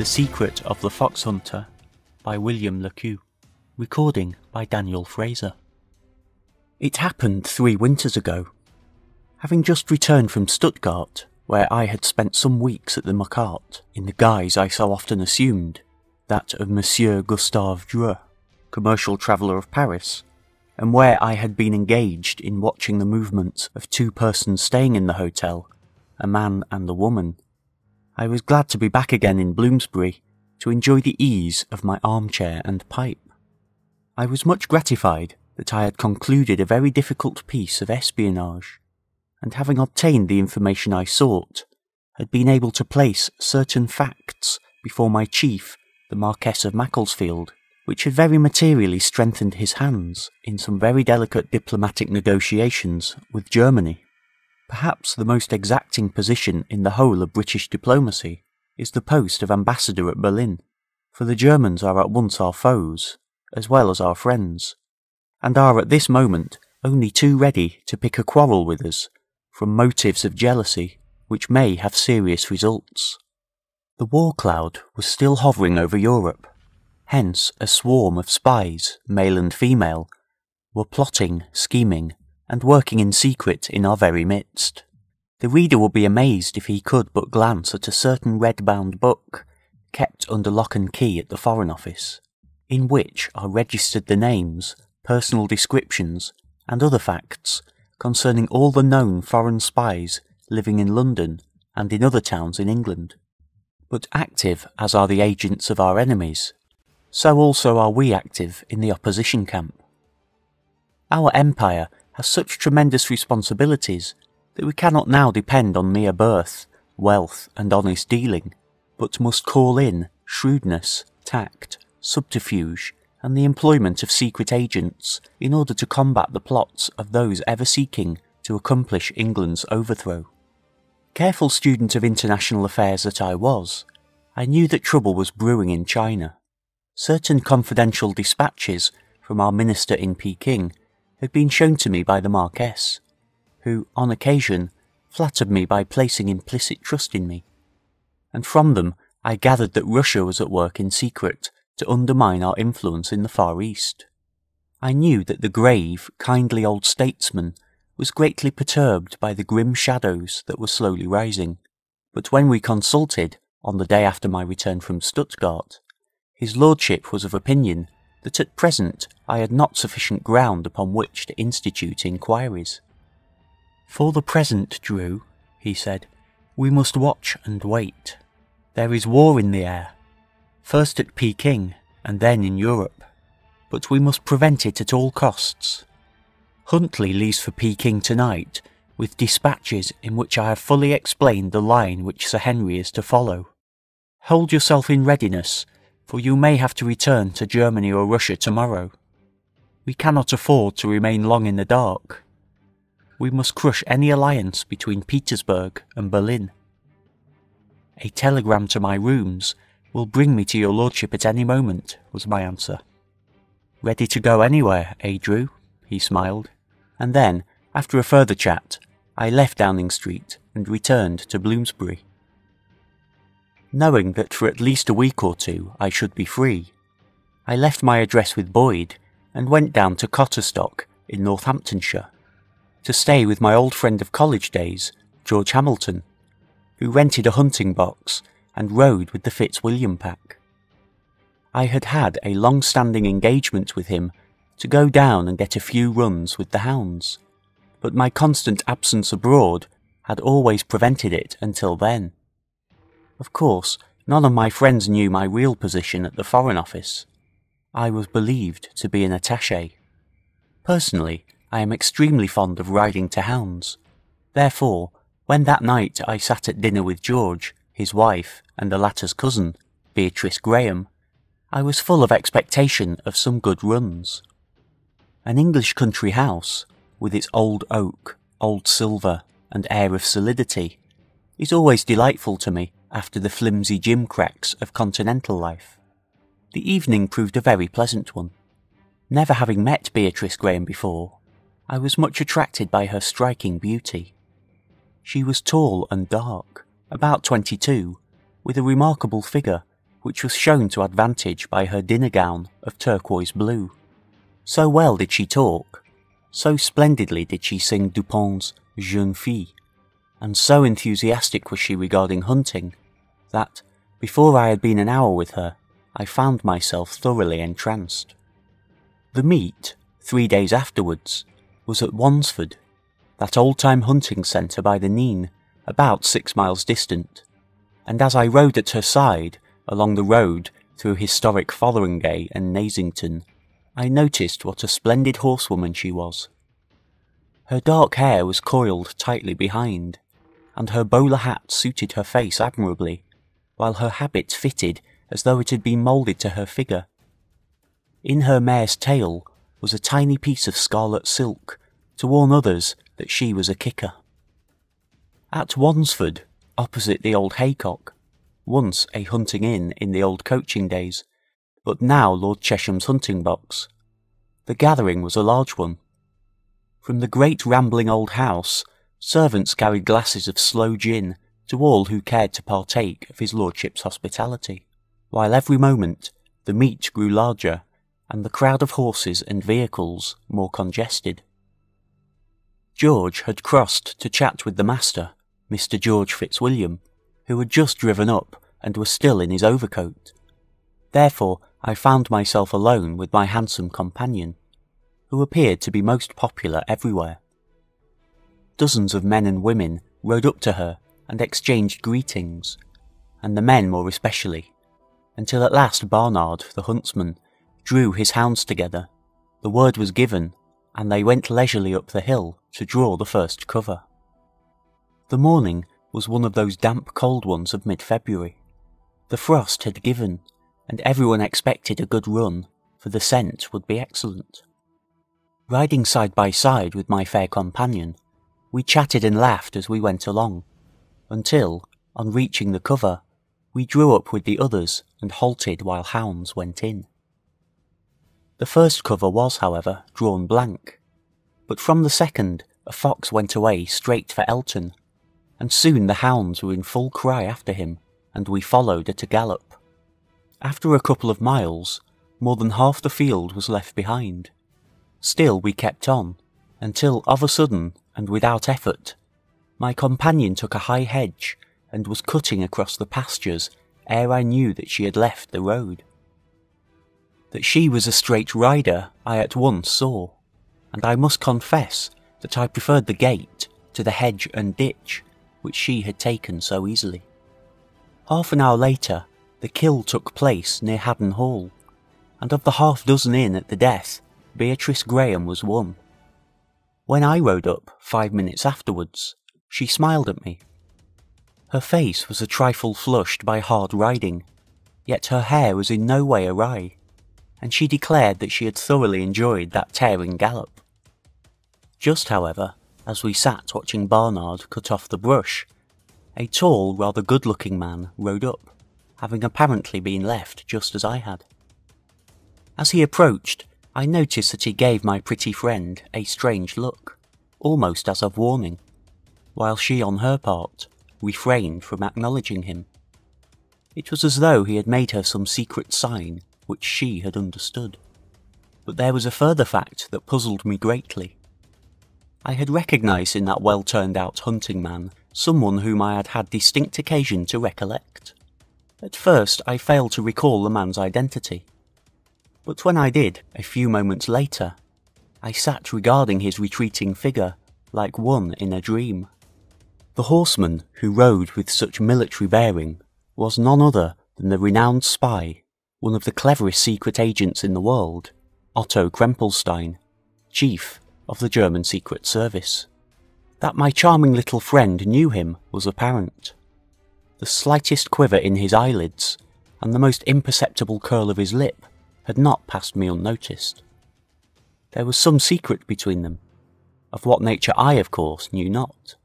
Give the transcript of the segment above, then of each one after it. The Secret of the Fox Hunter by William Le Queux. Recording by Daniel Fraser. It happened 3 winters ago. Having just returned from Stuttgart, where I had spent some weeks at the Macart, in the guise I so often assumed, that of Monsieur Gustave Dreux, commercial traveller of Paris, and where I had been engaged in watching the movements of 2 persons staying in the hotel, a man and a woman, I was glad to be back again in Bloomsbury to enjoy the ease of my armchair and pipe. I was much gratified that I had concluded a very difficult piece of espionage, and having obtained the information I sought, had been able to place certain facts before my chief, the Marquess of Macclesfield, which had very materially strengthened his hands in some very delicate diplomatic negotiations with Germany. Perhaps the most exacting position in the whole of British diplomacy is the post of ambassador at Berlin, for the Germans are at once our foes, as well as our friends, and are at this moment only too ready to pick a quarrel with us, from motives of jealousy which may have serious results. The war cloud was still hovering over Europe, hence a swarm of spies, male and female, were plotting, scheming, and working in secret in our very midst. The reader would be amazed if he could but glance at a certain red-bound book kept under lock and key at the Foreign Office, in which are registered the names, personal descriptions, and other facts concerning all the known foreign spies living in London and in other towns in England. But active as are the agents of our enemies, so also are we active in the opposition camp. Our empire has such tremendous responsibilities that we cannot now depend on mere birth, wealth, and honest dealing, but must call in shrewdness, tact, subterfuge, and the employment of secret agents in order to combat the plots of those ever seeking to accomplish England's overthrow. Careful student of international affairs that I was, I knew that trouble was brewing in China. Certain confidential dispatches from our minister in Peking had been shown to me by the Marquess, who, on occasion, flattered me by placing implicit trust in me, and from them I gathered that Russia was at work in secret to undermine our influence in the Far East. I knew that the grave, kindly old statesman was greatly perturbed by the grim shadows that were slowly rising, but when we consulted, on the day after my return from Stuttgart, his lordship was of opinion that at present I had not sufficient ground upon which to institute inquiries. "For the present, Dreux," he said, "we must watch and wait. There is war in the air, first at Peking and then in Europe, but we must prevent it at all costs. Huntley leaves for Peking tonight with dispatches in which I have fully explained the line which Sir Henry is to follow. Hold yourself in readiness, for you may have to return to Germany or Russia tomorrow. We cannot afford to remain long in the dark. We must crush any alliance between Petersburg and Berlin. A telegram to my rooms will bring me to your lordship at any moment," was my answer. "Ready to go anywhere, eh, Dreux?" he smiled, and then, after a further chat, I left Downing Street and returned to Bloomsbury. Knowing that for at least a week or two I should be free, I left my address with Boyd and went down to Cotterstock in Northamptonshire to stay with my old friend of college days, George Hamilton, who rented a hunting box and rode with the Fitzwilliam pack. I had had a long-standing engagement with him to go down and get a few runs with the hounds, but my constant absence abroad had always prevented it until then. Of course, none of my friends knew my real position at the Foreign Office. I was believed to be an attaché. Personally, I am extremely fond of riding to hounds. Therefore, when that night I sat at dinner with George, his wife, and the latter's cousin, Beatrice Graham, I was full of expectation of some good runs. An English country house, with its old oak, old silver, and air of solidity, is always delightful to me after the flimsy gimcracks of continental life. The evening proved a very pleasant one. Never having met Beatrice Graham before, I was much attracted by her striking beauty. She was tall and dark, about 22, with a remarkable figure which was shown to advantage by her dinner gown of turquoise blue. So well did she talk, so splendidly did she sing Dupont's Jeune Fille, and so enthusiastic was she regarding hunting, that, before I had been an hour with her, I found myself thoroughly entranced. The meet, 3 days afterwards, was at Wansford, that old-time hunting centre by the Nene, about 6 miles distant, and as I rode at her side along the road through historic Fotheringay and Nasington, I noticed what a splendid horsewoman she was. Her dark hair was coiled tightly behind, and her bowler hat suited her face admirably, while her habit fitted as though it had been moulded to her figure. In her mare's tail was a tiny piece of scarlet silk to warn others that she was a kicker. At Wansford, opposite the old Haycock, once a hunting inn in the old coaching days, but now Lord Chesham's hunting box, the gathering was a large one. From the great rambling old house, servants carried glasses of sloe gin to all who cared to partake of his lordship's hospitality, while every moment the meet grew larger and the crowd of horses and vehicles more congested. George had crossed to chat with the master, Mr. George Fitzwilliam, who had just driven up and was still in his overcoat. Therefore I found myself alone with my handsome companion, who appeared to be most popular everywhere. Dozens of men and women rode up to her and exchanged greetings, and the men more especially, until at last Barnard, the huntsman, drew his hounds together, the word was given, and they went leisurely up the hill to draw the first cover. The morning was one of those damp cold ones of mid-February. The frost had given, and everyone expected a good run, for the scent would be excellent. Riding side by side with my fair companion, we chatted and laughed as we went along, until, on reaching the cover, we drew up with the others and halted while hounds went in. The first cover was, however, drawn blank, but from the second a fox went away straight for Elton, and soon the hounds were in full cry after him, and we followed at a gallop. After a couple of miles, more than half the field was left behind. Still we kept on, until of a sudden, and without effort, my companion took a high hedge and was cutting across the pastures ere I knew that she had left the road. That she was a straight rider I at once saw, and I must confess that I preferred the gate to the hedge and ditch which she had taken so easily. Half an hour later, the kill took place near Haddon Hall, and of the half-dozen in at the death, Beatrice Graham was one. When I rode up 5 minutes afterwards, she smiled at me. Her face was a trifle flushed by hard riding, yet her hair was in no way awry, and she declared that she had thoroughly enjoyed that tearing gallop. Just, however, as we sat watching Barnard cut off the brush, a tall, rather good-looking man rode up, having apparently been left just as I had. As he approached, I noticed that he gave my pretty friend a strange look, almost as of warning, while she, on her part, refrained from acknowledging him. It was as though he had made her some secret sign which she had understood. But there was a further fact that puzzled me greatly. I had recognised in that well-turned-out hunting man someone whom I had had distinct occasion to recollect. At first I failed to recall the man's identity, but when I did, a few moments later, I sat regarding his retreating figure like one in a dream. The horseman who rode with such military bearing was none other than the renowned spy, one of the cleverest secret agents in the world, Otto Krempelstein, chief of the German Secret Service. That my charming little friend knew him was apparent. The slightest quiver in his eyelids and the most imperceptible curl of his lip had not passed me unnoticed. There was some secret between them, of what nature I, of course, knew not.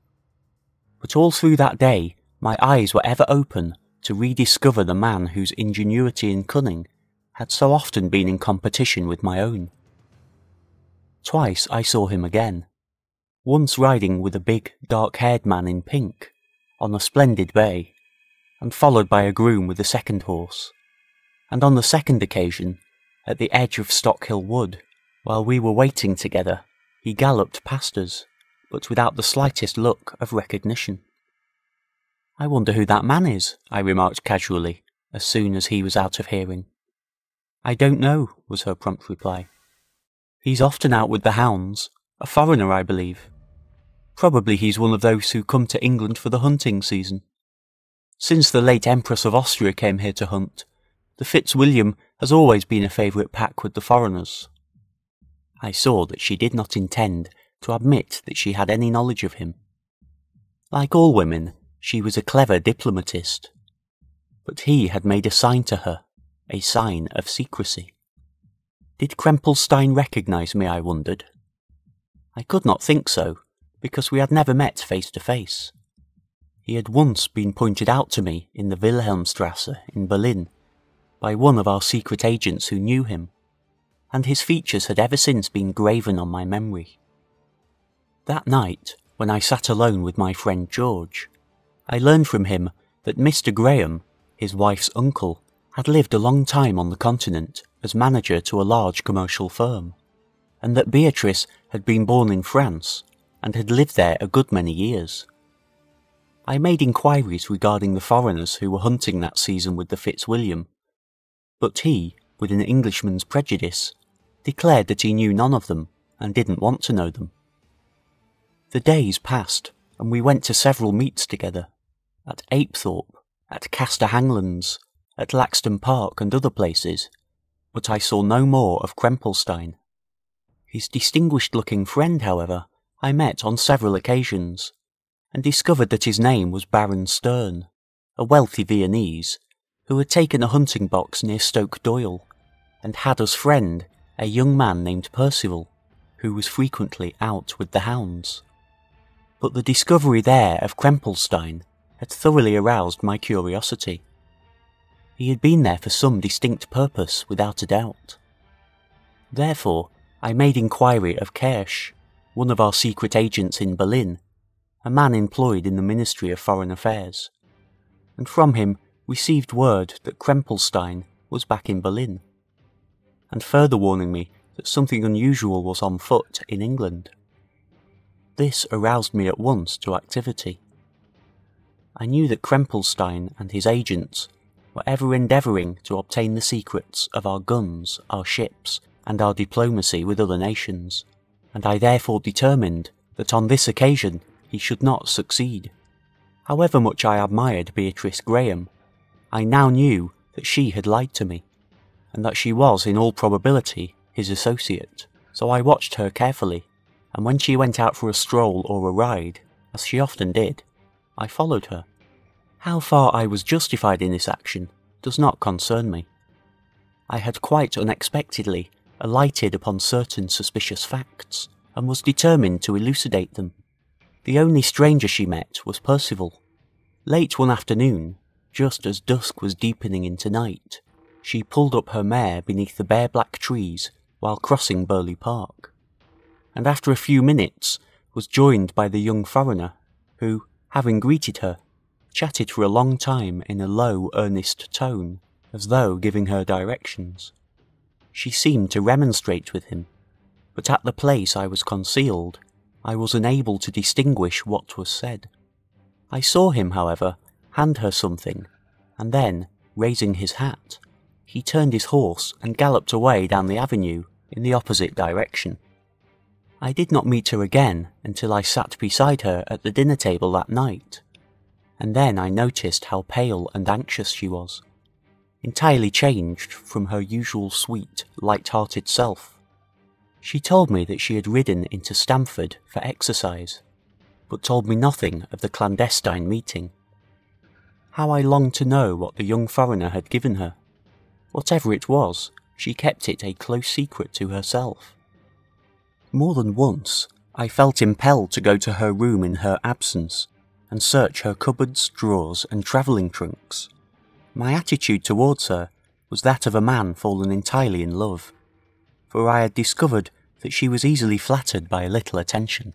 But all through that day my eyes were ever open to rediscover the man whose ingenuity and cunning had so often been in competition with my own. Twice I saw him again, once riding with a big, dark-haired man in pink, on a splendid bay, and followed by a groom with a second horse, and on the second occasion, at the edge of Stockhill Wood, while we were waiting together, he galloped past us, but without the slightest look of recognition. "I wonder who that man is," I remarked casually, as soon as he was out of hearing. "I don't know," was her prompt reply. "He's often out with the hounds, a foreigner, I believe. Probably he's one of those who come to England for the hunting season. Since the late Empress of Austria came here to hunt, the Fitzwilliam has always been a favourite pack with the foreigners." I saw that she did not intend to admit that she had any knowledge of him. Like all women, she was a clever diplomatist, but he had made a sign to her, a sign of secrecy. Did Krempelstein recognise me, I wondered? I could not think so, because we had never met face to face. He had once been pointed out to me in the Wilhelmstrasse in Berlin by one of our secret agents who knew him, and his features had ever since been graven on my memory. That night, when I sat alone with my friend George, I learned from him that Mr. Graham, his wife's uncle, had lived a long time on the continent as manager to a large commercial firm, and that Beatrice had been born in France and had lived there a good many years. I made inquiries regarding the foreigners who were hunting that season with the Fitzwilliam, but he, with an Englishman's prejudice, declared that he knew none of them and didn't want to know them. The days passed, and we went to several meets together, at Apethorpe, at Castor Hanglands, at Laxton Park and other places, but I saw no more of Krempelstein. His distinguished-looking friend, however, I met on several occasions, and discovered that his name was Baron Stern, a wealthy Viennese, who had taken a hunting box near Stoke Doyle, and had as friend a young man named Percival, who was frequently out with the hounds. But the discovery there of Krempelstein had thoroughly aroused my curiosity. He had been there for some distinct purpose, without a doubt. Therefore, I made inquiry of Kersch, one of our secret agents in Berlin, a man employed in the Ministry of Foreign Affairs, and from him received word that Krempelstein was back in Berlin, and further warning me that something unusual was on foot in England. This aroused me at once to activity. I knew that Krempelstein and his agents were ever endeavouring to obtain the secrets of our guns, our ships, and our diplomacy with other nations, and I therefore determined that on this occasion he should not succeed. However much I admired Beatrice Graham, I now knew that she had lied to me, and that she was in all probability his associate, so I watched her carefully, and when she went out for a stroll or a ride, as she often did, I followed her. How far I was justified in this action does not concern me. I had quite unexpectedly alighted upon certain suspicious facts, and was determined to elucidate them. The only stranger she met was Percival. Late one afternoon, just as dusk was deepening into night, she pulled up her mare beneath the bare black trees while crossing Burley Park, and after a few minutes was joined by the young foreigner, who, having greeted her, chatted for a long time in a low, earnest tone, as though giving her directions. She seemed to remonstrate with him, but at the place I was concealed, I was unable to distinguish what was said. I saw him, however, hand her something, and then, raising his hat, he turned his horse and galloped away down the avenue in the opposite direction. I did not meet her again until I sat beside her at the dinner table that night, and then I noticed how pale and anxious she was, entirely changed from her usual sweet, light-hearted self. She told me that she had ridden into Stamford for exercise, but told me nothing of the clandestine meeting. How I longed to know what the young foreigner had given her. Whatever it was, she kept it a close secret to herself. More than once, I felt impelled to go to her room in her absence and search her cupboards, drawers, and travelling trunks. My attitude towards her was that of a man fallen entirely in love, for I had discovered that she was easily flattered by a little attention.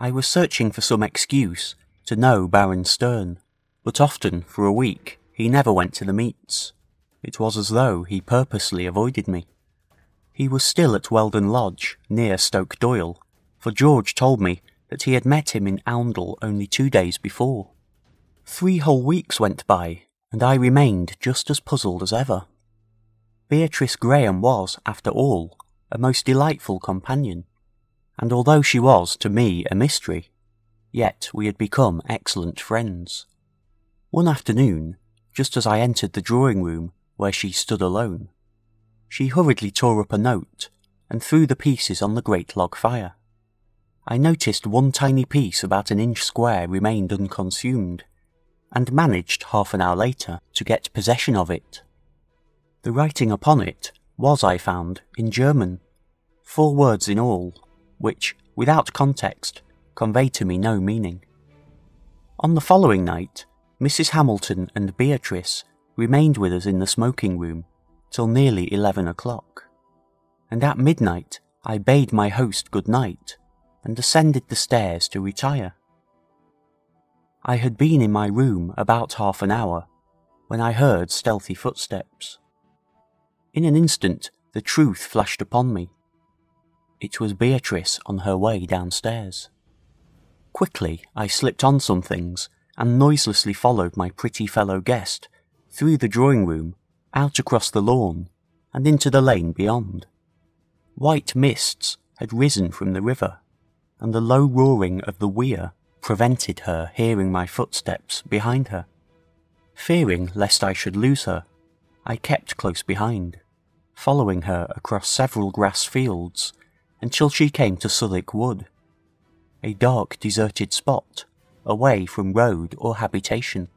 I was searching for some excuse to know Baron Stern, but often, for a week, he never went to the meets, It was as though he purposely avoided me. He was still at Weldon Lodge, near Stoke Doyle, for George told me that he had met him in Oundle only 2 days before. 3 whole weeks went by, and I remained just as puzzled as ever. Beatrice Graham was, after all, a most delightful companion, and although she was, to me, a mystery, yet we had become excellent friends. One afternoon, just as I entered the drawing-room where she stood alone, she hurriedly tore up a note and threw the pieces on the great log fire. I noticed one tiny piece about 1 inch square remained unconsumed, and managed 30 minutes later to get possession of it. The writing upon it was, I found, in German, 4 words in all, which, without context, conveyed to me no meaning. On the following night, Mrs. Hamilton and Beatrice remained with us in the smoking room till nearly 11 o'clock, and at midnight I bade my host good night and ascended the stairs to retire. I had been in my room about 30 minutes when I heard stealthy footsteps. In an instant the truth flashed upon me. It was Beatrice on her way downstairs. Quickly I slipped on some things and noiselessly followed my pretty fellow guest through the drawing room, out across the lawn, and into the lane beyond. White mists had risen from the river, and the low roaring of the weir prevented her hearing my footsteps behind her. Fearing lest I should lose her, I kept close behind, following her across several grass fields until she came to Southwick Wood, a dark, deserted spot, away from road or habitation.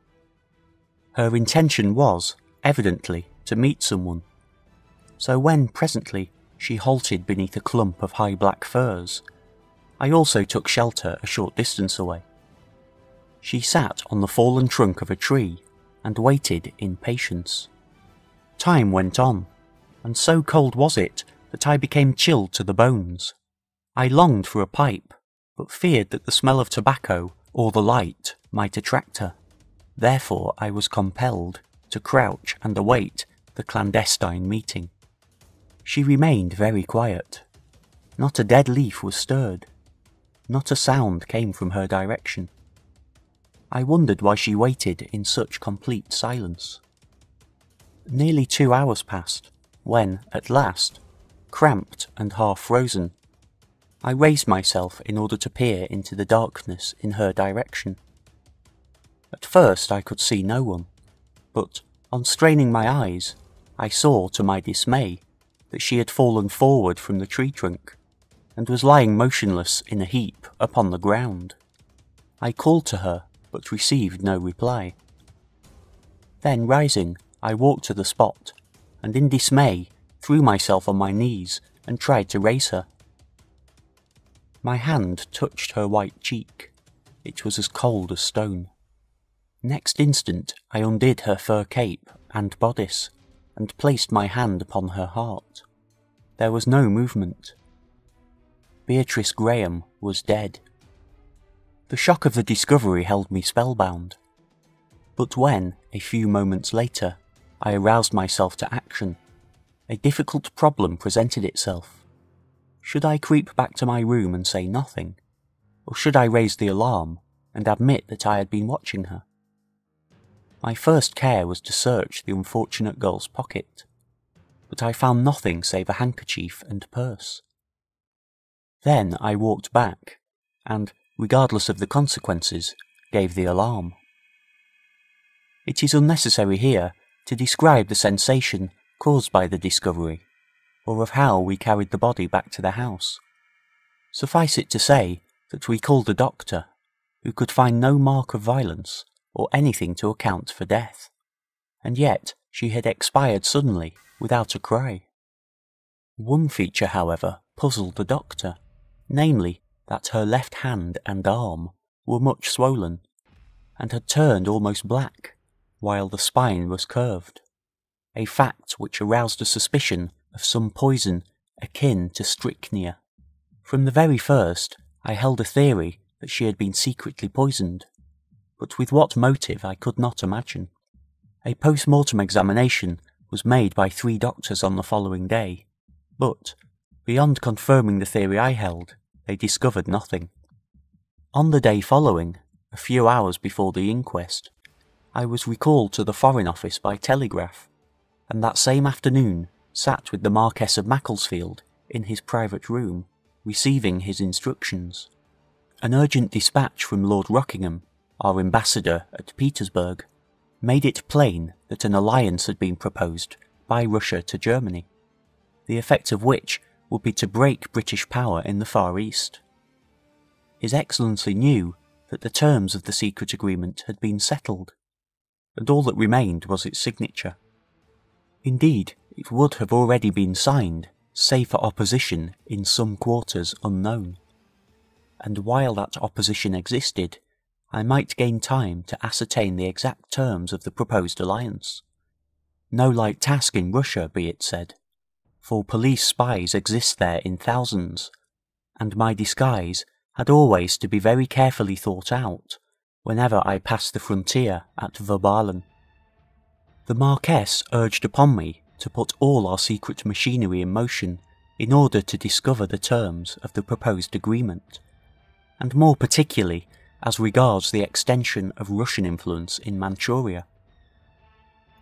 Her intention was, evidently, to meet someone, so when presently she halted beneath a clump of high black firs, I also took shelter a short distance away. She sat on the fallen trunk of a tree and waited in patience. Time went on, and so cold was it that I became chilled to the bones. I longed for a pipe, but feared that the smell of tobacco or the light might attract her. Therefore I was compelled to crouch and await the clandestine meeting. She remained very quiet. Not a dead leaf was stirred. Not a sound came from her direction. I wondered why she waited in such complete silence. Nearly 2 hours passed, when, at last, cramped and half frozen, I raised myself in order to peer into the darkness in her direction. At first I could see no one, but, on straining my eyes, I saw, to my dismay, that she had fallen forward from the tree trunk, and was lying motionless in a heap upon the ground. I called to her, but received no reply. Then rising, I walked to the spot, and in dismay threw myself on my knees and tried to raise her. My hand touched her white cheek. It was as cold as stone. Next instant I undid her fur cape and bodice, and placed my hand upon her heart. There was no movement. Beatrice Graham was dead. The shock of the discovery held me spellbound. But when, a few moments later, I aroused myself to action, a difficult problem presented itself. Should I creep back to my room and say nothing, or should I raise the alarm and admit that I had been watching her? My first care was to search the unfortunate girl's pocket, but I found nothing save a handkerchief and purse. Then I walked back, and, regardless of the consequences, gave the alarm. It is unnecessary here to describe the sensation caused by the discovery, or of how we carried the body back to the house. Suffice it to say that we called a doctor, who could find no mark of violence or anything to account for death, and yet she had expired suddenly without a cry. One feature, however, puzzled the doctor, namely that her left hand and arm were much swollen, and had turned almost black, while the spine was curved, a fact which aroused a suspicion of some poison akin to strychnia. From the very first I held a theory that she had been secretly poisoned, but with what motive I could not imagine. A post-mortem examination was made by 3 doctors on the following day, but, beyond confirming the theory I held, they discovered nothing. On the day following, a few hours before the inquest, I was recalled to the Foreign Office by telegraph, and that same afternoon sat with the Marquess of Macclesfield in his private room, receiving his instructions. An urgent dispatch from Lord Rockingham, our ambassador at Petersburg, made it plain that an alliance had been proposed by Russia to Germany, the effect of which would be to break British power in the Far East. His Excellency knew that the terms of the secret agreement had been settled, and all that remained was its signature. Indeed, it would have already been signed, save for opposition in some quarters unknown. And while that opposition existed, I might gain time to ascertain the exact terms of the proposed alliance. No light task in Russia, be it said, for police spies exist there in thousands, and my disguise had always to be very carefully thought out whenever I passed the frontier at Westphalen. The Marquess urged upon me to put all our secret machinery in motion in order to discover the terms of the proposed agreement, and more particularly as regards the extension of Russian influence in Manchuria.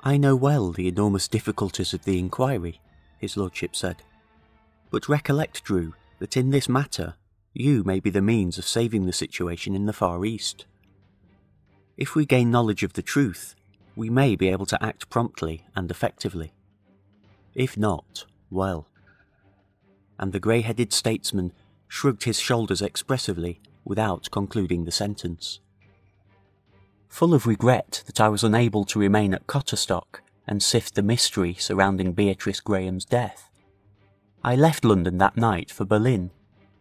I know well the enormous difficulties of the inquiry, his lordship said, but recollect, Dreux, that in this matter you may be the means of saving the situation in the Far East. If we gain knowledge of the truth, we may be able to act promptly and effectively. If not, well. And the grey-headed statesman shrugged his shoulders expressively without concluding the sentence. Full of regret that I was unable to remain at Cotterstock and sift the mystery surrounding Beatrice Graham's death, I left London that night for Berlin,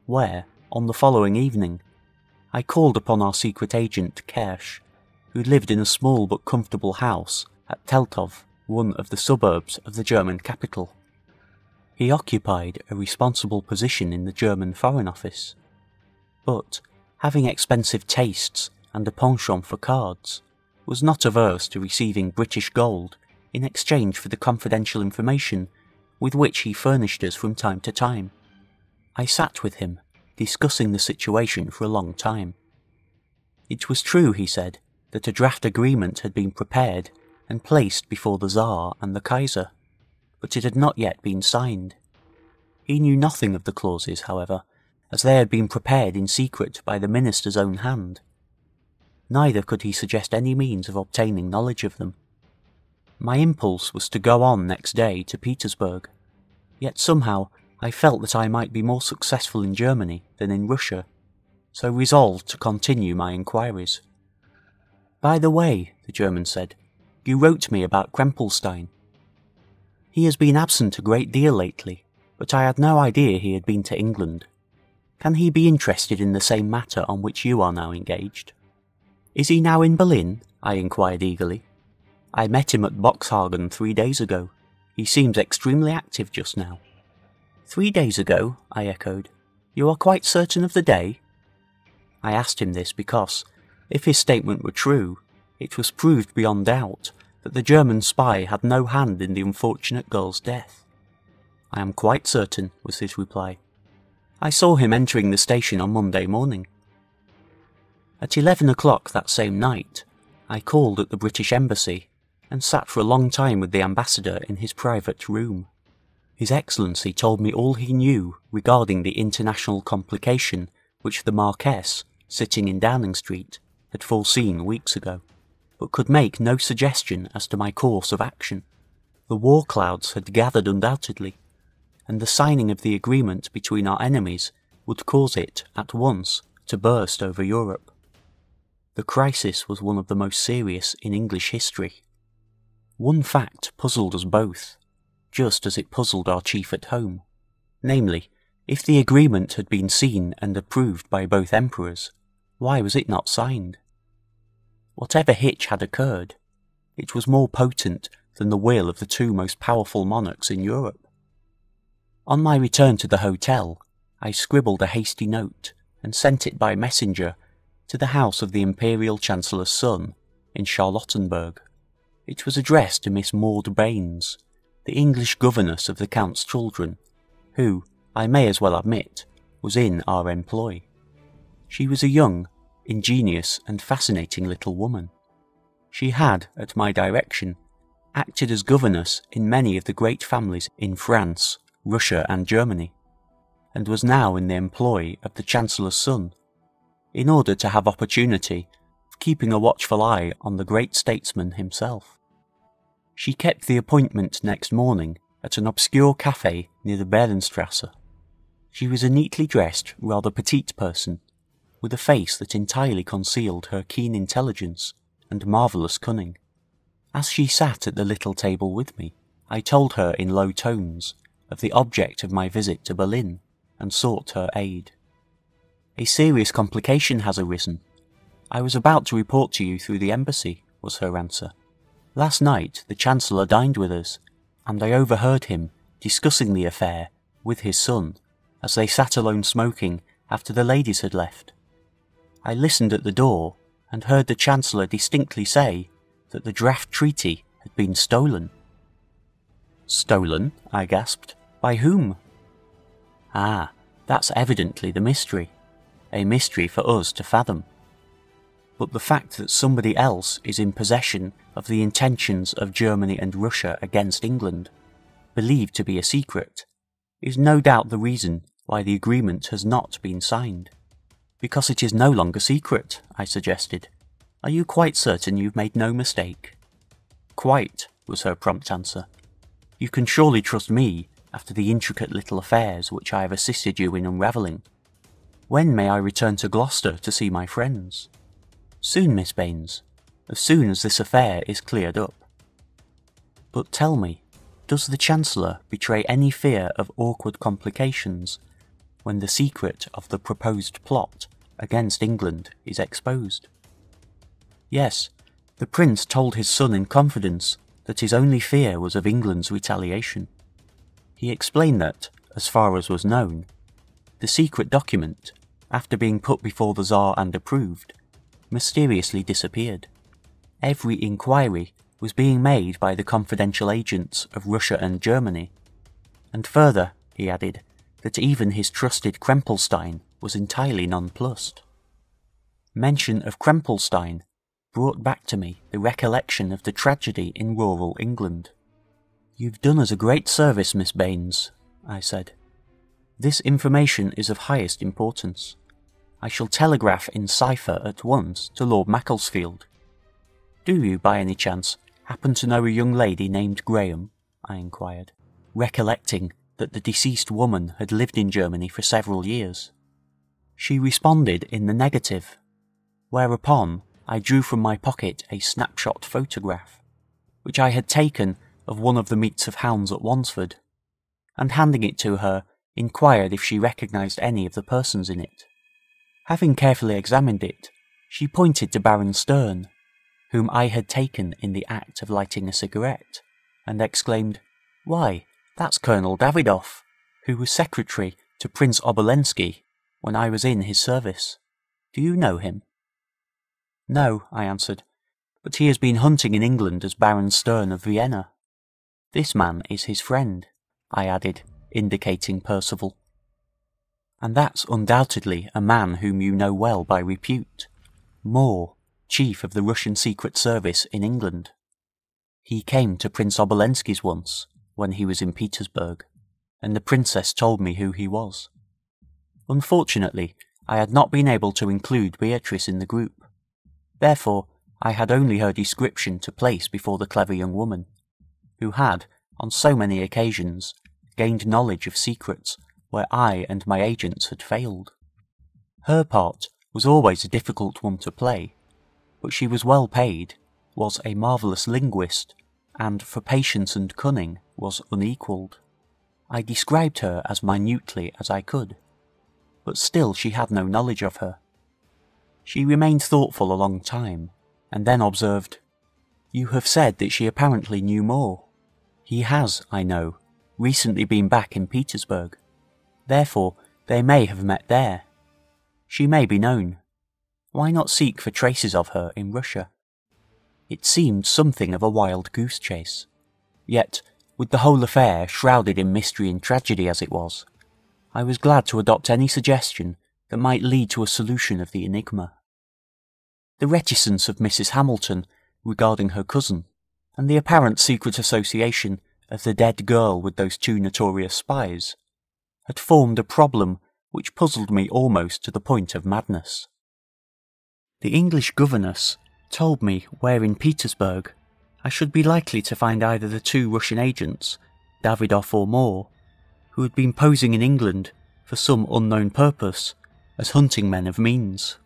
where, on the following evening, I called upon our secret agent, Kersch, who lived in a small but comfortable house at Teltow, one of the suburbs of the German capital. He occupied a responsible position in the German Foreign Office, but, having expensive tastes and a penchant for cards, was not averse to receiving British gold in exchange for the confidential information with which he furnished us from time to time. I sat with him, discussing the situation for a long time. It was true, he said, that a draft agreement had been prepared and placed before the Tsar and the Kaiser, but it had not yet been signed. He knew nothing of the clauses, however, as they had been prepared in secret by the minister's own hand. Neither could he suggest any means of obtaining knowledge of them. My impulse was to go on next day to Petersburg, yet somehow I felt that I might be more successful in Germany than in Russia, so resolved to continue my inquiries. "By the way," the German said, "you wrote me about Krempelstein. He has been absent a great deal lately, but I had no idea he had been to England. Can he be interested in the same matter on which you are now engaged?" "Is he now in Berlin?" I inquired eagerly. "I met him at Boxhagen 3 days ago. He seems extremely active just now." "3 days ago?" I echoed. "You are quite certain of the day?" I asked him this because, if his statement were true, it was proved beyond doubt that the German spy had no hand in the unfortunate girl's death. "I am quite certain," was his reply. "I saw him entering the station on Monday morning." At 11 o'clock that same night, I called at the British Embassy and sat for a long time with the ambassador in his private room. His Excellency told me all he knew regarding the international complication which the Marquess, sitting in Downing Street, had foreseen weeks ago, but could make no suggestion as to my course of action. The war clouds had gathered undoubtedly, and the signing of the agreement between our enemies would cause it, at once, to burst over Europe. The crisis was one of the most serious in English history. One fact puzzled us both, just as it puzzled our chief at home, namely, if the agreement had been seen and approved by both emperors, why was it not signed? Whatever hitch had occurred, it was more potent than the will of the two most powerful monarchs in Europe. On my return to the hotel, I scribbled a hasty note and sent it by messenger to the house of the Imperial Chancellor's son in Charlottenburg. It was addressed to Miss Maud Baines, the English governess of the Count's children, who, I may as well admit, was in our employ. She was a young, ingenious and fascinating little woman. She had, at my direction, acted as governess in many of the great families in France, Russia and Germany, and was now in the employ of the Chancellor's son, in order to have opportunity of keeping a watchful eye on the great statesman himself. She kept the appointment next morning at an obscure cafe near the Behrenstrasse. She was a neatly dressed, rather petite person, with a face that entirely concealed her keen intelligence and marvellous cunning. As she sat at the little table with me, I told her in low tones of the object of my visit to Berlin, and sought her aid. "A serious complication has arisen. I was about to report to you through the embassy," was her answer. "Last night the Chancellor dined with us, and I overheard him discussing the affair with his son as they sat alone smoking after the ladies had left. I listened at the door and heard the Chancellor distinctly say that the draft treaty had been stolen." "Stolen?" I gasped. "By whom?" "Ah, that's evidently the mystery. A mystery for us to fathom. But the fact that somebody else is in possession of the intentions of Germany and Russia against England, believed to be a secret, is no doubt the reason why the agreement has not been signed." "Because it is no longer secret," I suggested. "Are you quite certain you've made no mistake?" "Quite," was her prompt answer. "You can surely trust me after the intricate little affairs which I have assisted you in unravelling. When may I return to Gloucester to see my friends?" "Soon, Miss Baines, as soon as this affair is cleared up. But tell me, does the Chancellor betray any fear of awkward complications when the secret of the proposed plot against England is exposed?" "Yes, the Prince told his son in confidence that his only fear was of England's retaliation. He explained that, as far as was known, the secret document, after being put before the Tsar and approved, mysteriously disappeared. Every inquiry was being made by the confidential agents of Russia and Germany, and further, he added, that even his trusted Krempelstein was entirely nonplussed." Mention of Krempelstein brought back to me the recollection of the tragedy in rural England. "You've done us a great service, Miss Baines," I said. "This information is of highest importance. I shall telegraph in cipher at once to Lord Macclesfield. Do you, by any chance, happen to know a young lady named Graham?" I inquired, recollecting that the deceased woman had lived in Germany for several years. She responded in the negative, whereupon I drew from my pocket a snapshot photograph, which I had taken of one of the meets of hounds at Wansford, and handing it to her, inquired if she recognised any of the persons in it. Having carefully examined it, she pointed to Baron Stern, whom I had taken in the act of lighting a cigarette, and exclaimed, "Why, that's Colonel Davidoff, who was secretary to Prince Obolensky when I was in his service. Do you know him?" "No," I answered, "but he has been hunting in England as Baron Stern of Vienna. This man is his friend," I added, indicating Percival. "And that's undoubtedly a man whom you know well by repute, Moore, chief of the Russian Secret Service in England. He came to Prince Obolensky's once, when he was in Petersburg, and the Princess told me who he was." Unfortunately, I had not been able to include Beatrice in the group. Therefore, I had only her description to place before the clever young woman, who had, on so many occasions, gained knowledge of secrets where I and my agents had failed. Her part was always a difficult one to play, but she was well paid, was a marvellous linguist, and for patience and cunning was unequalled. I described her as minutely as I could, but still she had no knowledge of her. She remained thoughtful a long time, and then observed, "You have said that she apparently knew Moore. He has, I know, recently been back in Petersburg. Therefore, they may have met there. She may be known. Why not seek for traces of her in Russia?" It seemed something of a wild goose chase, yet With the whole affair shrouded in mystery and tragedy as it was, I was glad to adopt any suggestion that might lead to a solution of the enigma. The reticence of Mrs. Hamilton regarding her cousin, and the apparent secret association of the dead girl with those two notorious spies, had formed a problem which puzzled me almost to the point of madness. The English governess told me where in Petersburg I should be likely to find either the two Russian agents, Davidoff or Moore, who had been posing in England for some unknown purpose as hunting men of means.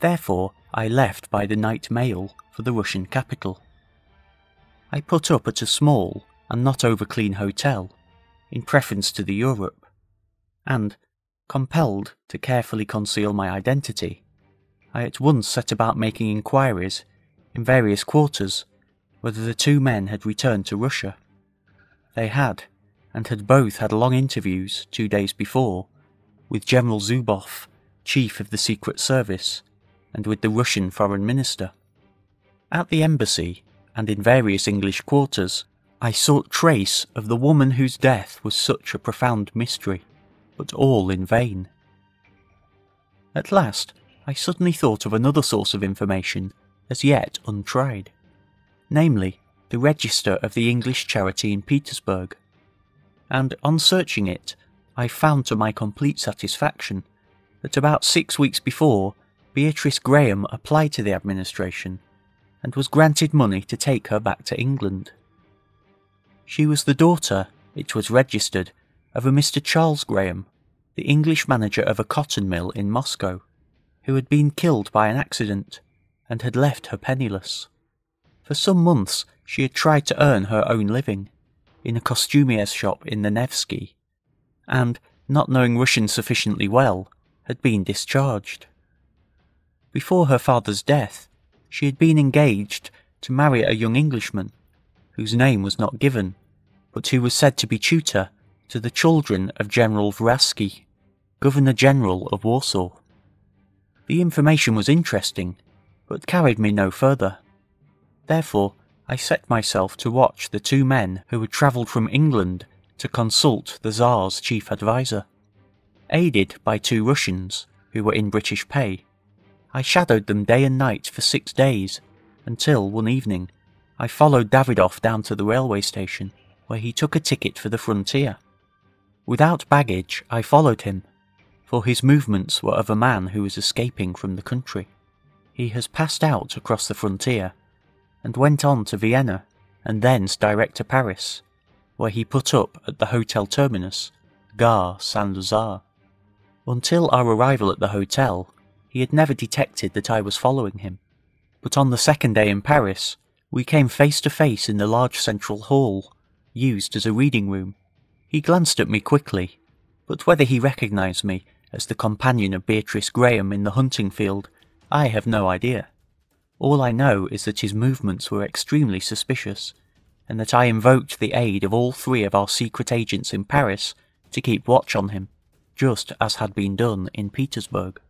Therefore, I left by the night mail for the Russian capital. I put up at a small and not over-clean hotel, in preference to the Europe, and, compelled to carefully conceal my identity, I at once set about making inquiries in various quarters whether the two men had returned to Russia. They had, and had both had long interviews 2 days before with General Zuboff, chief of the Secret Service, and with the Russian Foreign Minister. At the embassy, and in various English quarters, I sought trace of the woman whose death was such a profound mystery, but all in vain. At last, I suddenly thought of another source of information as yet untried, namely the register of the English charity in Petersburg, and on searching it, I found to my complete satisfaction that about 6 weeks before, Beatrice Graham applied to the administration and was granted money to take her back to England. She was the daughter, it was registered, of a Mr. Charles Graham, the English manager of a cotton mill in Moscow, who had been killed by an accident and had left her penniless. For some months she had tried to earn her own living, in a costumier's shop in the Nevsky, and, not knowing Russian sufficiently well, had been discharged. Before her father's death, she had been engaged to marry a young Englishman, whose name was not given, but who was said to be tutor to the children of General Vrasky, Governor-General of Warsaw. The information was interesting, but carried me no further. Therefore, I set myself to watch the two men who had travelled from England to consult the Tsar's chief adviser. Aided by two Russians, who were in British pay, I shadowed them day and night for 6 days, until one evening I followed Davidoff down to the railway station, where he took a ticket for the frontier. Without baggage, I followed him, for his movements were of a man who was escaping from the country. He has passed out across the frontier, and went on to Vienna, and thence direct to Paris, where he put up at the hotel terminus, Gare Saint-Lazare. Until our arrival at the hotel, he had never detected that I was following him, but on the second day in Paris, we came face to face in the large central hall, used as a reading room. He glanced at me quickly, but whether he recognised me as the companion of Beatrice Graham in the hunting field, I have no idea. All I know is that his movements were extremely suspicious, and that I invoked the aid of all three of our secret agents in Paris to keep watch on him, just as had been done in Petersburg.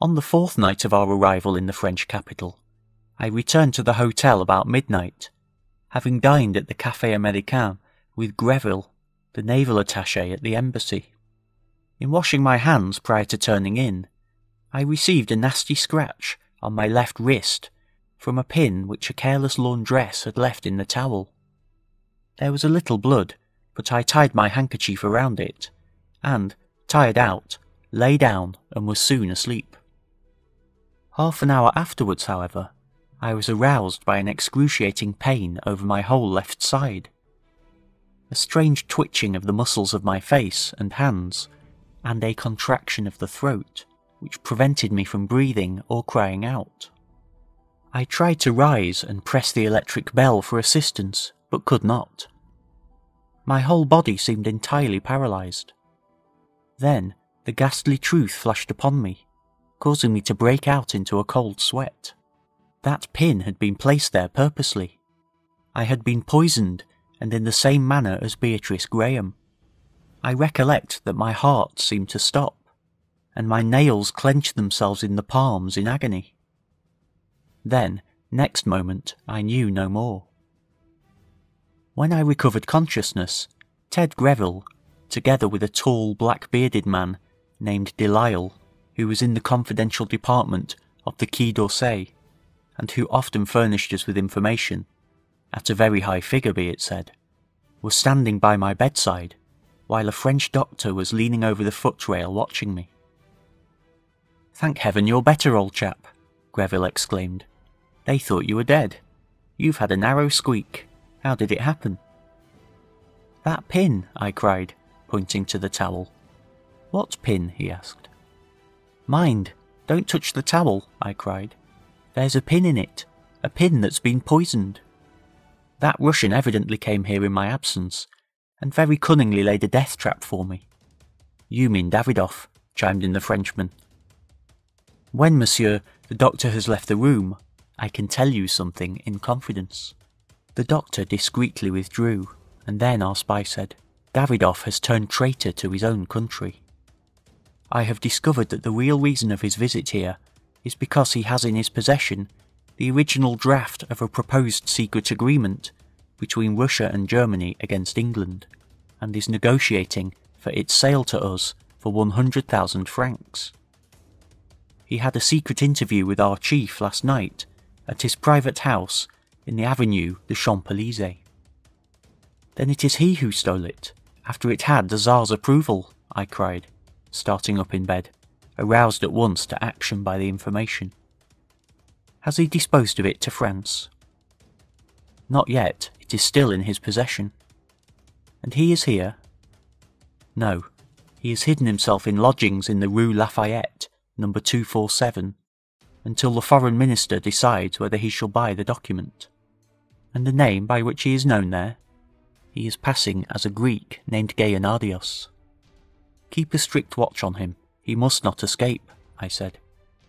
On the fourth night of our arrival in the French capital, I returned to the hotel about midnight, having dined at the Café Américain with Greville, the naval attaché at the embassy. In washing my hands prior to turning in, I received a nasty scratch on my left wrist from a pin which a careless laundress had left in the towel. There was a little blood, but I tied my handkerchief around it, and, tired out, lay down and was soon asleep. Half an hour afterwards, however, I was aroused by an excruciating pain over my whole left side. A strange twitching of the muscles of my face and hands, and a contraction of the throat, which prevented me from breathing or crying out. I tried to rise and press the electric bell for assistance, but could not. My whole body seemed entirely paralysed. Then the ghastly truth flashed upon me, causing me to break out into a cold sweat. That pin had been placed there purposely. I had been poisoned, and in the same manner as Beatrice Graham. I recollect that my heart seemed to stop, and my nails clenched themselves in the palms in agony. Then, next moment, I knew no more. When I recovered consciousness, Ted Greville, together with a tall, black-bearded man named Delisle, who was in the confidential department of the Quai d'Orsay, and who often furnished us with information, at a very high figure be it said, was standing by my bedside, while a French doctor was leaning over the footrail watching me. "Thank heaven you're better, old chap," Greville exclaimed. "They thought you were dead. You've had a narrow squeak. How did it happen?" "That pin," I cried, pointing to the towel. "What pin?" he asked. "Mind, don't touch the towel," I cried. "There's a pin in it, a pin that's been poisoned. That Russian evidently came here in my absence, and very cunningly laid a death trap for me." "You mean Davidoff," chimed in the Frenchman. "When, monsieur, the doctor has left the room, I can tell you something in confidence." The doctor discreetly withdrew, and then our spy said, "Davidoff has turned traitor to his own country. I have discovered that the real reason of his visit here is because he has in his possession the original draft of a proposed secret agreement between Russia and Germany against England, and is negotiating for its sale to us for 100,000 francs. He had a secret interview with our chief last night at his private house in the Avenue des Champs-Élysées." "Then it is he who stole it, after it had the Tsar's approval," I cried, starting up in bed, aroused at once to action by the information. "Has he disposed of it to France?" "Not yet, it is still in his possession." "And he is here?" "No, he has hidden himself in lodgings in the Rue Lafayette, number 247, until the Foreign Minister decides whether he shall buy the document." "And the name by which he is known there?" "He is passing as a Greek named Gayanardios." "Keep a strict watch on him, he must not escape," I said.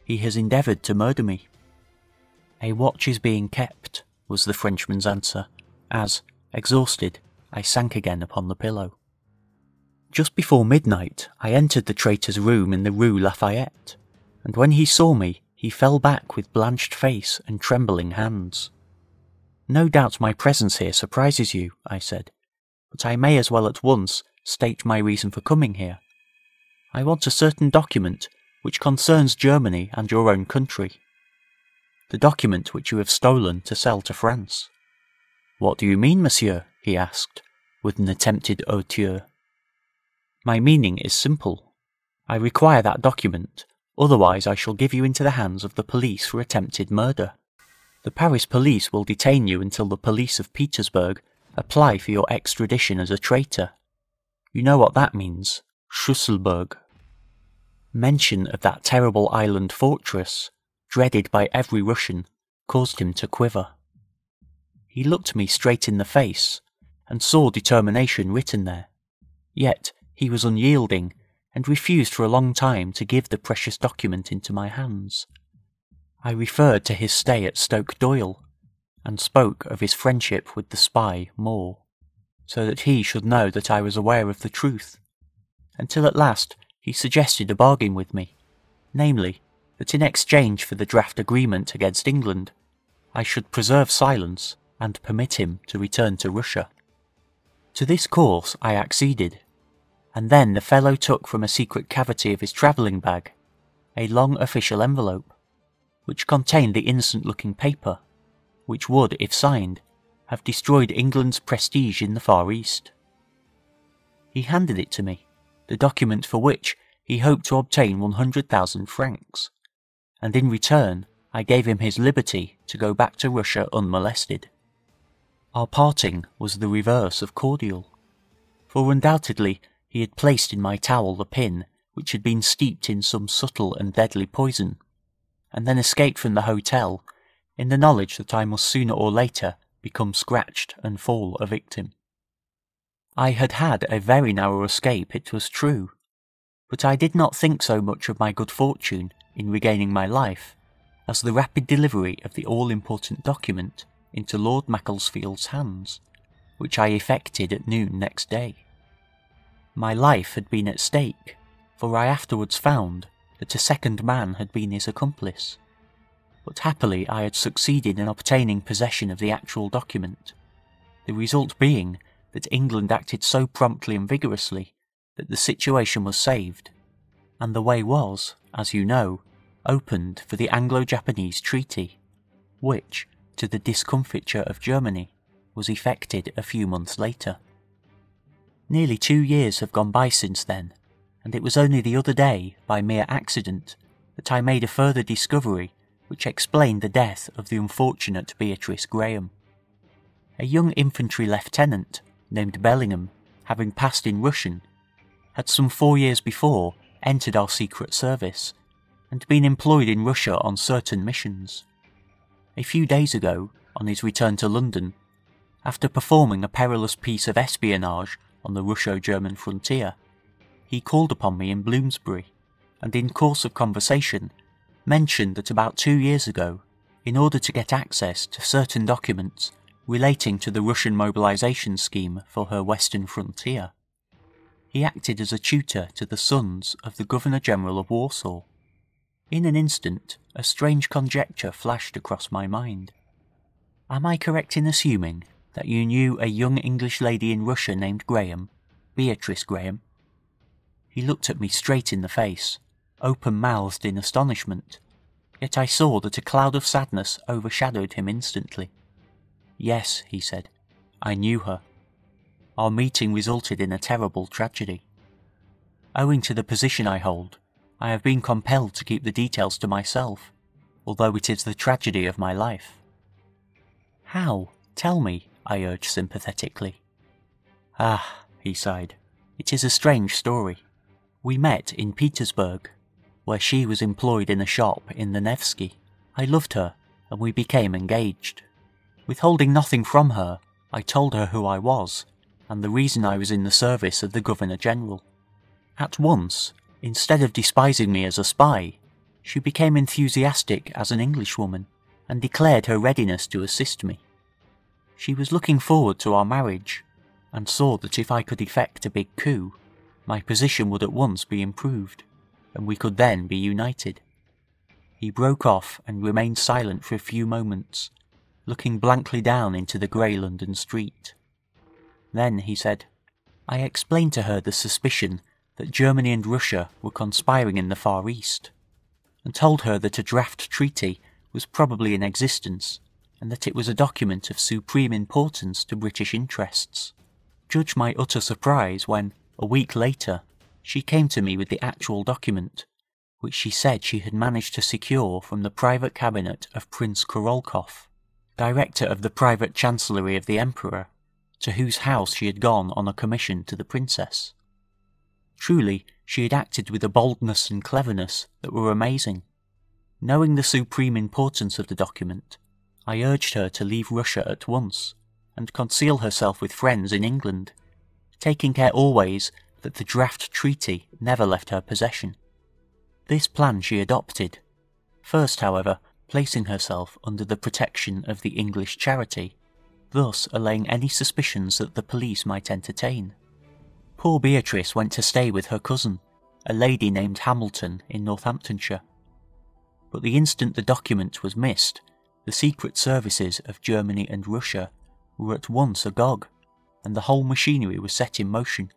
"He has endeavoured to murder me." "A watch is being kept," was the Frenchman's answer, as, exhausted, I sank again upon the pillow. Just before midnight I entered the traitor's room in the Rue Lafayette, and when he saw me he fell back with blanched face and trembling hands. "No doubt my presence here surprises you," I said, "but I may as well at once state my reason for coming here. I want a certain document which concerns Germany and your own country. The document which you have stolen to sell to France." "What do you mean, monsieur?" he asked, with an attempted hauteur. "My meaning is simple. I require that document, otherwise I shall give you into the hands of the police for attempted murder. The Paris police will detain you until the police of Petersburg apply for your extradition as a traitor. You know what that means, Schusselburg. Mention of that terrible island fortress, dreaded by every Russian, caused him to quiver. He looked me straight in the face, and saw determination written there. Yet he was unyielding, and refused for a long time to give the precious document into my hands. I referred to his stay at Stoke Doyle, and spoke of his friendship with the spy Moore, so that he should know that I was aware of the truth, until at last he suggested a bargain with me, namely, that in exchange for the draft agreement against England, I should preserve silence and permit him to return to Russia. To this course I acceded, and then the fellow took from a secret cavity of his travelling bag a long official envelope, which contained the innocent-looking paper, which would, if signed, have destroyed England's prestige in the Far East. He handed it to me, the document for which he hoped to obtain 100,000 francs. And in return I gave him his liberty to go back to Russia unmolested. Our parting was the reverse of cordial, for undoubtedly he had placed in my towel the pin which had been steeped in some subtle and deadly poison, and then escaped from the hotel in the knowledge that I must sooner or later become scratched and fall a victim. I had had a very narrow escape, it was true, but I did not think so much of my good fortune in regaining my life as the rapid delivery of the all-important document into Lord Macclesfield's hands, which I effected at noon next day. My life had been at stake, for I afterwards found that a second man had been his accomplice, but happily I had succeeded in obtaining possession of the actual document, the result being that England acted so promptly and vigorously that the situation was saved, and the way was, as you know, opened for the Anglo-Japanese treaty, which, to the discomfiture of Germany, was effected a few months later. Nearly 2 years have gone by since then, and it was only the other day, by mere accident, that I made a further discovery which explained the death of the unfortunate Beatrice Graham. A young infantry lieutenant, named Bellingham, having passed in Russian, had some 4 years before entered our secret service and been employed in Russia on certain missions. A few days ago, on his return to London, after performing a perilous piece of espionage on the Russo-German frontier, he called upon me in Bloomsbury, and in course of conversation mentioned that about 2 years ago, in order to get access to certain documents relating to the Russian mobilization scheme for her western frontier, he acted as a tutor to the sons of the Governor-General of Warsaw. In an instant, a strange conjecture flashed across my mind. Am I correct in assuming that you knew a young English lady in Russia named Graham, Beatrice Graham? He looked at me straight in the face, open-mouthed in astonishment, yet I saw that a cloud of sadness overshadowed him instantly. "Yes," he said, "I knew her. Our meeting resulted in a terrible tragedy. Owing to the position I hold, I have been compelled to keep the details to myself, although it is the tragedy of my life." "How? Tell me," I urged sympathetically. "Ah," he sighed, "it is a strange story. We met in Petersburg, where she was employed in a shop in the Nevsky. I loved her, and we became engaged. Withholding nothing from her, I told her who I was, and the reason I was in the service of the Governor-General. At once, instead of despising me as a spy, she became enthusiastic as an Englishwoman, and declared her readiness to assist me. She was looking forward to our marriage, and saw that if I could effect a big coup, my position would at once be improved, and we could then be united." He broke off and remained silent for a few moments, looking blankly down into the grey London street. Then he said, "I explained to her the suspicion that Germany and Russia were conspiring in the Far East, and told her that a draft treaty was probably in existence, and that it was a document of supreme importance to British interests. Judge my utter surprise when, a week later, she came to me with the actual document, which she said she had managed to secure from the private cabinet of Prince Korolkov, director of the private chancellery of the emperor, to whose house she had gone on a commission to the princess. Truly, she had acted with a boldness and cleverness that were amazing. Knowing the supreme importance of the document, I urged her to leave Russia at once, and conceal herself with friends in England, taking care always that the draft treaty never left her possession. This plan she adopted, first, however, placing herself under the protection of the English charity, thus allaying any suspicions that the police might entertain. Poor Beatrice went to stay with her cousin, a lady named Hamilton in Northamptonshire. But the instant the document was missed, the secret services of Germany and Russia were at once agog, and the whole machinery was set in motion,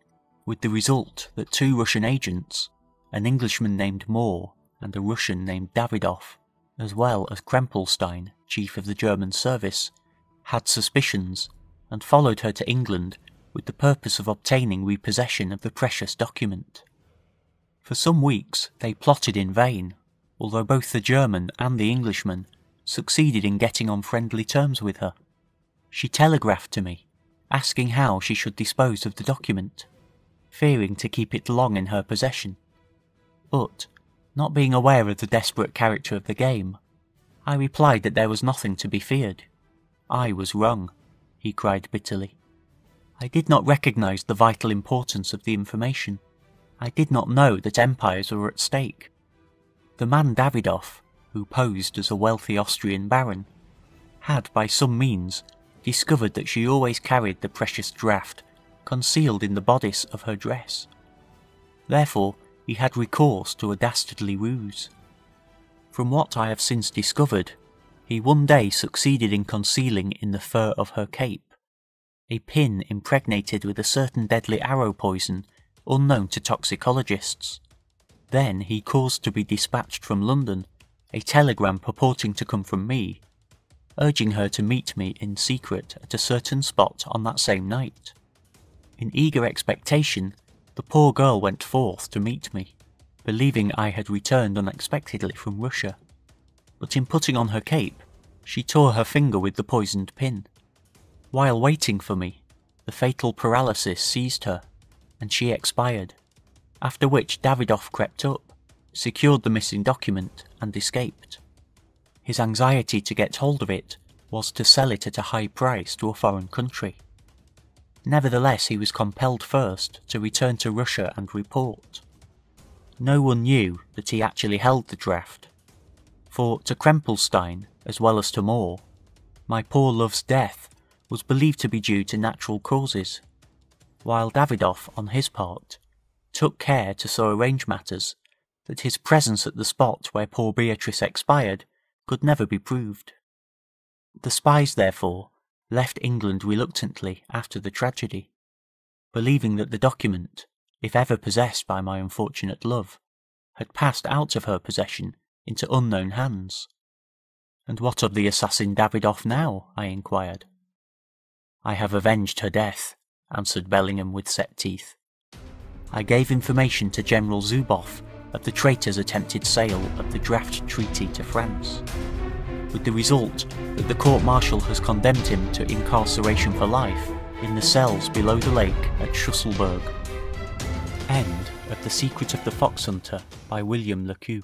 with the result that two Russian agents, an Englishman named Moore and a Russian named Davidoff, as well as Krempelstein, chief of the German service, had suspicions and followed her to England with the purpose of obtaining repossession of the precious document. For some weeks they plotted in vain, although both the German and the Englishman succeeded in getting on friendly terms with her. She telegraphed to me, asking how she should dispose of the document, fearing to keep it long in her possession. But, not being aware of the desperate character of the game, I replied that there was nothing to be feared. "I was wrong," he cried bitterly. "I did not recognise the vital importance of the information. I did not know that empires were at stake. The man Davidoff, who posed as a wealthy Austrian baron, had by some means discovered that she always carried the precious draft concealed in the bodice of her dress. Therefore, he had recourse to a dastardly ruse. From what I have since discovered, he one day succeeded in concealing in the fur of her cape a pin impregnated with a certain deadly arrow poison unknown to toxicologists. Then he caused to be dispatched from London a telegram purporting to come from me, urging her to meet me in secret at a certain spot on that same night. In eager expectation, the poor girl went forth to meet me, believing I had returned unexpectedly from Russia, but in putting on her cape, she tore her finger with the poisoned pin. While waiting for me, the fatal paralysis seized her, and she expired, after which Davidoff crept up, secured the missing document, and escaped. His anxiety to get hold of it was to sell it at a high price to a foreign country. Nevertheless, he was compelled first to return to Russia and report. No one knew that he actually held the draft, for to Krempelstein, as well as to Moore, my poor love's death was believed to be due to natural causes, while Davidoff, on his part, took care to so arrange matters that his presence at the spot where poor Beatrice expired could never be proved. The spies, therefore, left England reluctantly after the tragedy, believing that the document, if ever possessed by my unfortunate love, had passed out of her possession into unknown hands. "And what of the assassin Davidoff now?" I inquired. "I have avenged her death," answered Bellingham with set teeth. "I gave information to General Zuboff of the traitor's attempted sale of the draft treaty to France, with the result that the court-martial has condemned him to incarceration for life in the cells below the lake at Schusselburg." End of The Secret of the Fox Hunter by William Le Queux.